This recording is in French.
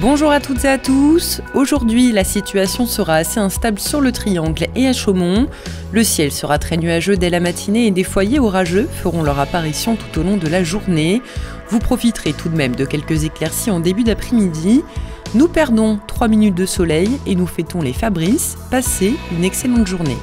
Bonjour à toutes et à tous. Aujourd'hui, la situation sera assez instable sur le triangle et à Chaumont. Le ciel sera très nuageux dès la matinée et des foyers orageux feront leur apparition tout au long de la journée. Vous profiterez tout de même de quelques éclaircies en début d'après-midi. Nous perdons 3 minutes de soleil et nous fêtons les Fabrices. Passez une excellente journée.